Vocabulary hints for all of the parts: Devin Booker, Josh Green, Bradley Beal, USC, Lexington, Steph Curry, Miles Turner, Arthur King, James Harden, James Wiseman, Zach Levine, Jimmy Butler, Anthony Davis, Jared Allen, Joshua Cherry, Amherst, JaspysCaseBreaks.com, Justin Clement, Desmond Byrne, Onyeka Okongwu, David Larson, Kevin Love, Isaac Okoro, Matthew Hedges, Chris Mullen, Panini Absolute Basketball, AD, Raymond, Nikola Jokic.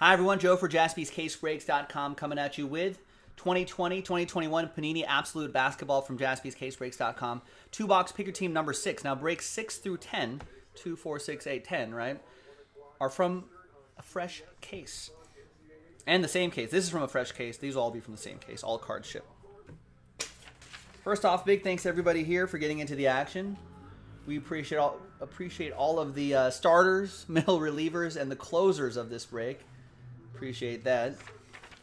Hi everyone, Joe for JaspysCaseBreaks.com coming at you with 2020-2021 Panini Absolute Basketball from JaspysCaseBreaks.com. 2 box, pick your team number 6. Now breaks 6 through 10, 2, 4, 6, 8, 10, right, are from a fresh case. And the same case. This is from a fresh case. These will all be from the same case. All cards shipped. First off, big thanks to everybody here for getting into the action. We appreciate all of the starters, middle relievers, and the closers of this break. Appreciate that.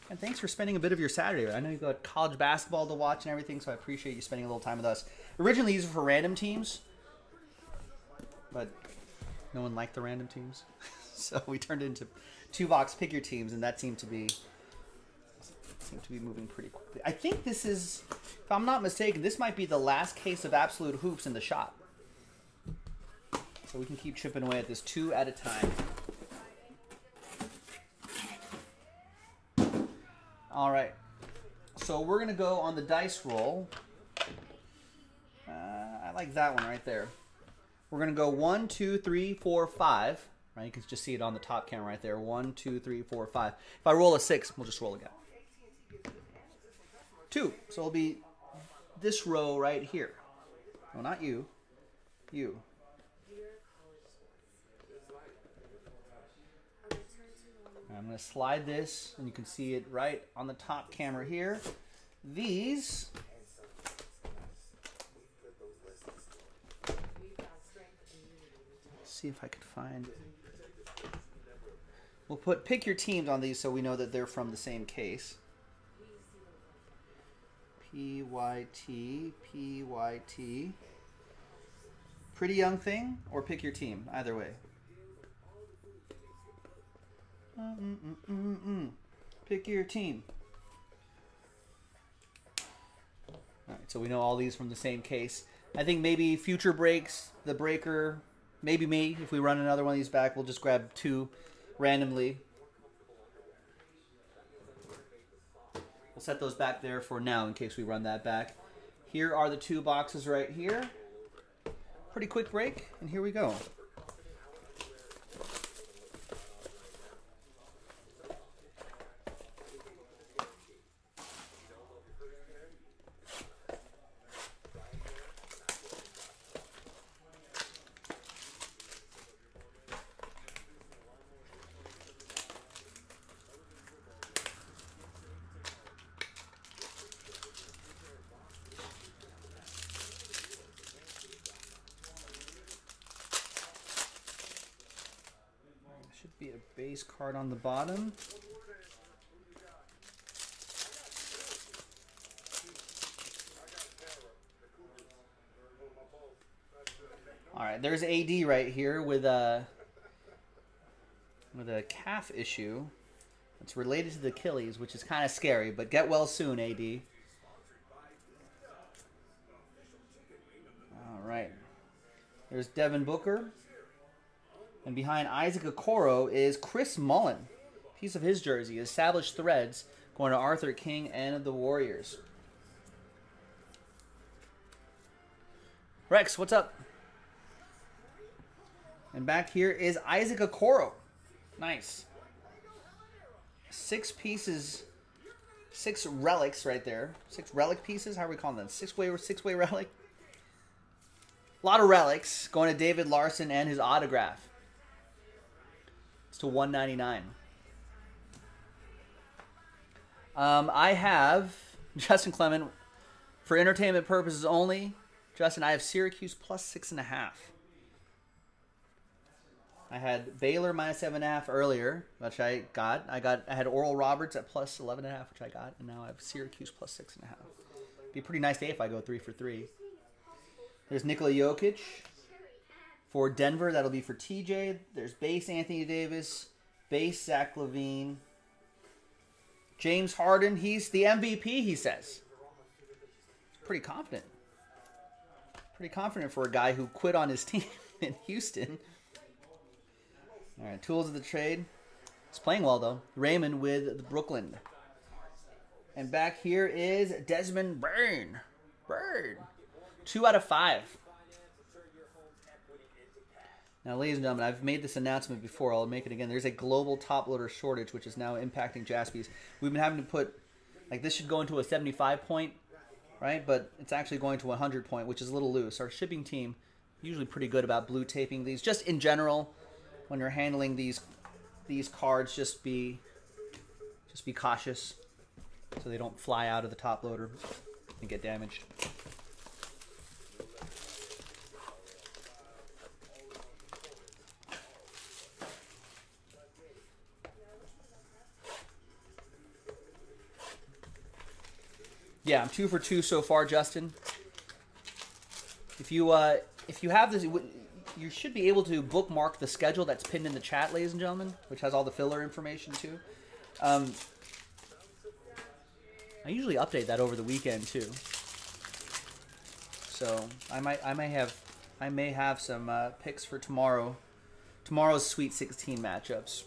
And thanks for spending a bit of your Saturday. I know you've got college basketball to watch and everything, so I appreciate you spending a little time with us. Originally, these were for random teams, but no one liked the random teams. So we turned it into 2 box pick your teams, and that seemed to be moving pretty quickly. I think this is, if I'm not mistaken, this might be the last case of Absolute Hoops in the shop. So we can keep chipping away at this 2 at a time. All right. So we're going to go on the dice roll. I like that one right there. We're going to go 1, 2, 3, 4, 5. Right? You can just see it on the top camera right there. 1, 2, 3, 4, 5. If I roll a 6, we'll just roll again. 2. So it'll be this row right here. Well, not you. You. I'm going to slide this, and you can see it right on the top camera here. These let's see if I can find. We'll put pick your teams on these so we know that they're from the same case. PYT, PYT. Pretty Young Thing or pick your team, either way. Pick your team. All right, so we know all these from the same case. I think maybe future breaks, the breaker, maybe me. If we run another one of these back, we'll just grab 2 randomly. We'll set those back there for now in case we run that back. Here are the 2 boxes right here. Pretty quick break, and here we go. Be a base card on the bottom. All right, there's AD right here with a calf issue. It's related to the Achilles, which is kind of scary, but get well soon, AD. All right, there's Devin Booker. And behind Isaac Okoro is Chris Mullen. Piece of his jersey, established threads, going to Arthur King and the Warriors. Rex, what's up? And back here is Isaac Okoro. Nice. 6 pieces, 6 relics right there. 6 relic pieces, how are we calling them? Six-way relic? A lot of relics, going to David Larson and his autograph. To 199. I have Justin Clement for entertainment purposes only. Justin, I have Syracuse +6.5. I had Baylor -7.5 earlier, which I got. I had Oral Roberts at +11.5, which I got, and now I have Syracuse +6.5. It'd be a pretty nice day if I go 3 for 3. There's Nikola Jokic. For Denver, that'll be for TJ. There's base Anthony Davis, base Zach Levine. James Harden, he's the MVP, he says. Pretty confident. Pretty confident for a guy who quit on his team in Houston. All right, tools of the trade. He's playing well, though. Raymond with the Brooklyn. And back here is Desmond Byrne. 2 out of 5. Now, ladies and gentlemen, I've made this announcement before. I'll make it again. There's a global top loader shortage, which is now impacting Jaspys. We've been having to put, like, this should go into a 75-point, right? But it's actually going to a 100-point, which is a little loose. Our shipping team, usually pretty good about blue taping these. Just in general, when you're handling these cards, just be cautious so they don't fly out of the top loader and get damaged. Yeah, I'm 2 for 2 so far, Justin. If you have this, you should be able to bookmark the schedule that's pinned in the chat, ladies and gentlemen, which has all the filler information too. I usually update that over the weekend too, so I may have some picks for tomorrow's Sweet 16 matchups.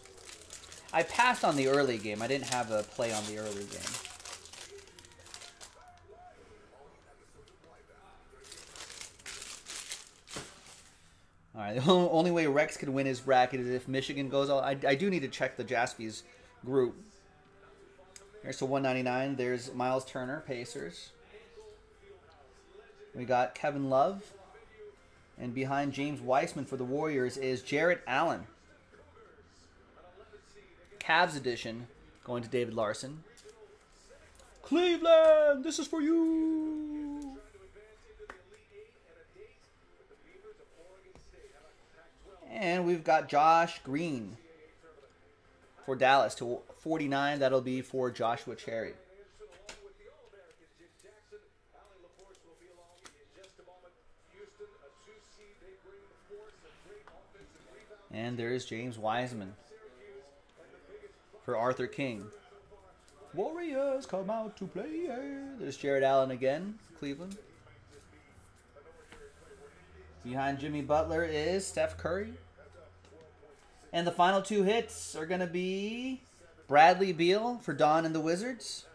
I passed on the early game. I didn't have a play on the early game. All right, the only way Rex could win his bracket is if Michigan goes all... I do need to check the Jaspys group. Here's to 199. There's Miles Turner, Pacers. We got Kevin Love. And behind James Wiseman for the Warriors is Jared Allen. Cavs edition going to David Larson. Cleveland, this is for you. And we've got Josh Green for Dallas to 49. That'll be for Joshua Cherry. And there's James Wiseman for Arthur King. Warriors come out to play. There's Jared Allen again, Cleveland. Behind Jimmy Butler is Steph Curry. And the final two hits are going to be Bradley Beal for Don and the Wizards.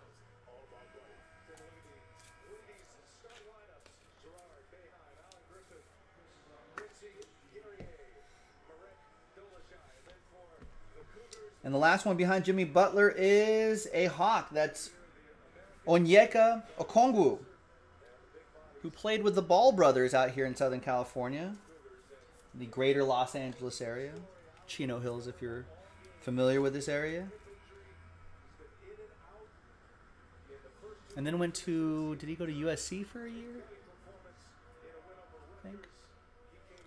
And the last one behind Jimmy Butler is a Hawk. That's Onyeka Okongwu, who played with the Ball brothers out here in Southern California, the greater Los Angeles area, Chino Hills if you're familiar with this area. And then went to, did he go to USC for a year? I think.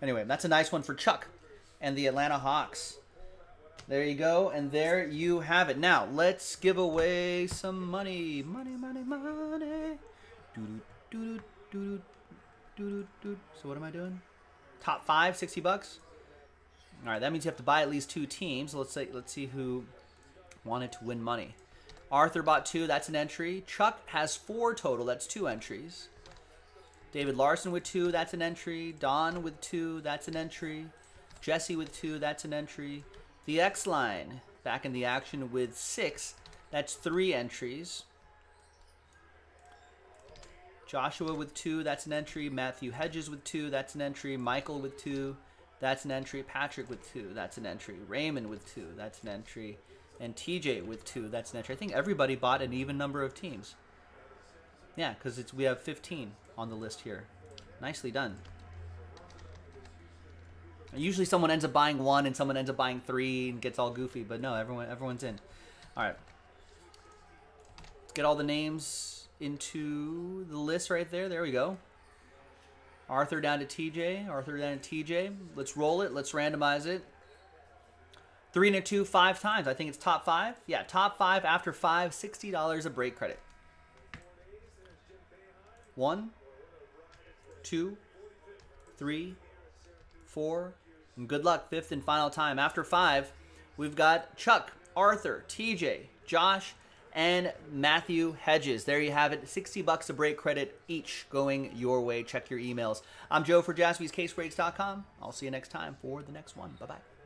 Anyway, that's a nice one for Chuck and the Atlanta Hawks. There you go, and there you have it. Now, let's give away some money. Money, money, money. Doo-doo, doo-doo. Doo, doo, doo, doo. So what am I doing? Top 5, $60. All right, that means you have to buy at least 2 teams. So let's see who wanted to win money. Arthur bought 2. That's an entry. Chuck has 4 total. That's 2 entries. David Larson with 2. That's an entry. Don with 2. That's an entry. Jesse with 2. That's an entry. The X Line back in the action with 6. That's 3 entries. Joshua with 2, that's an entry. Matthew Hedges with 2, that's an entry. Michael with 2, that's an entry. Patrick with 2, that's an entry. Raymond with 2, that's an entry. And TJ with 2, that's an entry. I think everybody bought an even number of teams. Yeah, because we have 15 on the list here. Nicely done. Usually someone ends up buying 1 and someone ends up buying 3 and gets all goofy, but no, everyone's in. All right. Let's get all the names into the list right there. There we go. Arthur down to TJ. Arthur down to TJ. Let's roll it. Let's randomize it. 3 and a 2, 5 times. I think it's top 5. Yeah, top 5 after 5, $60 a break credit. 1, 2, 3, 4, and good luck. 5th and final time. After 5, we've got Chuck, Arthur, TJ, Josh, and Matthew Hedges. There you have it. $60 a break credit each going your way. Check your emails. I'm Joe for JaspysCaseBreaks.com. I'll see you next time for the next one. Bye-bye.